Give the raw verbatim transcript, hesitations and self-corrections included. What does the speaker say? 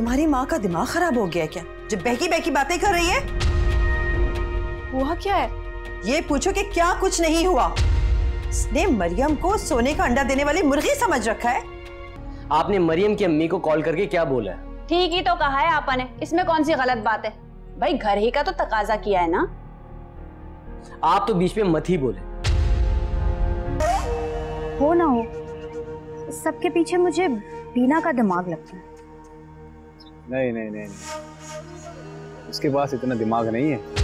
तुम्हारी माँ का दिमाग खराब हो गया क्या, जब बहकी बहकी बातें कर रही है? हुआ क्या है ये पूछो कि क्या कुछ नहीं हुआ। इसने मरियम को सोने का अंडा देने वाली मुर्गी समझ रखा है। आपने मरियम की अम्मी को कॉल करके क्या बोला है? ठीक ही तो कहा है आपा ने, इसमें कौन सी गलत बात है? भाई घर ही का तो तकाजा किया है ना। आप तो बीच में मत ही बोले। हो ना हो, सबके पीछे मुझे बीना का दिमाग लगता है। नहीं नहीं नहीं, उसके पास इतना दिमाग नहीं है।